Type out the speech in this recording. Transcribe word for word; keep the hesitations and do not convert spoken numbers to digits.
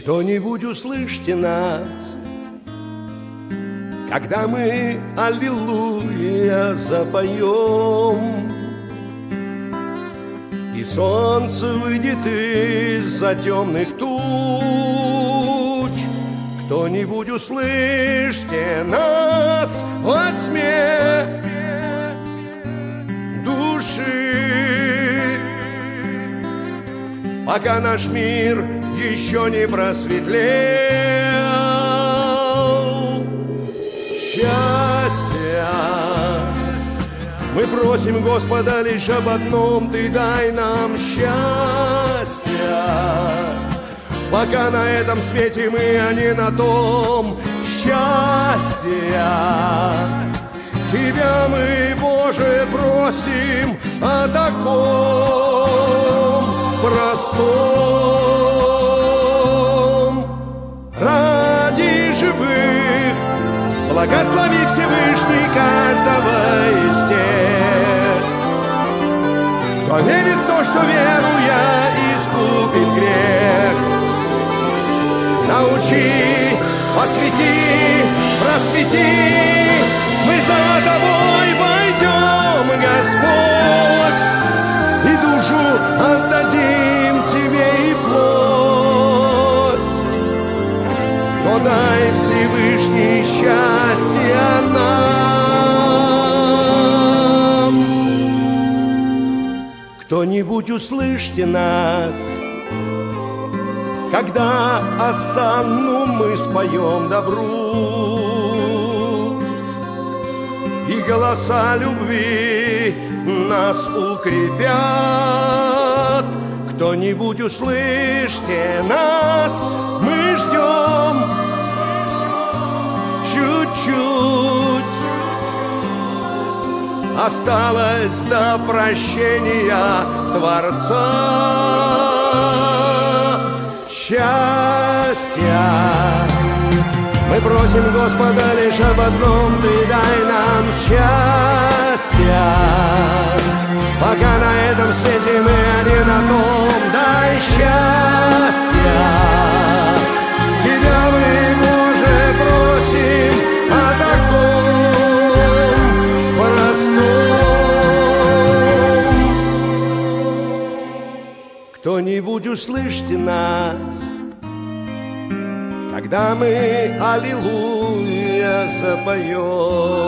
кто-нибудь услышьте нас, когда мы аллилуйя запоем, и солнце выйдет из-за темных туч. Кто-нибудь услышьте нас во тьме души, пока наш мир еще не просветлел. Счастья мы просим Господа лишь об одном: Ты дай нам счастья, пока на этом свете мы, а не на том. Счастья Тебя мы, Боже, просим о таком простом. Ради живых благослови Всевышний каждого из тех, кто верит в то, что веруя искупит грех. Научи, посвяти, просвети, мы за Тобой пойдем, Господь, и душу отдадим Тебе, и плоть. Но дай, Всевышний, счастья нам. Кто-нибудь услышьте нас, когда осанну мы споем добру, и голоса любви нас укрепят. Кто-нибудь услышьте нас, мы ждем чуть-чуть. Осталось до прощения Творца. Счастья мы просим Господа лишь об одном: Ты дай нам счастья, пока на этом свете мы, а не на том. Дай счастья, Тебя мы, Боже, просим о таком простом. Кто-нибудь услышьте нас, когда мы аллилуйя запоем.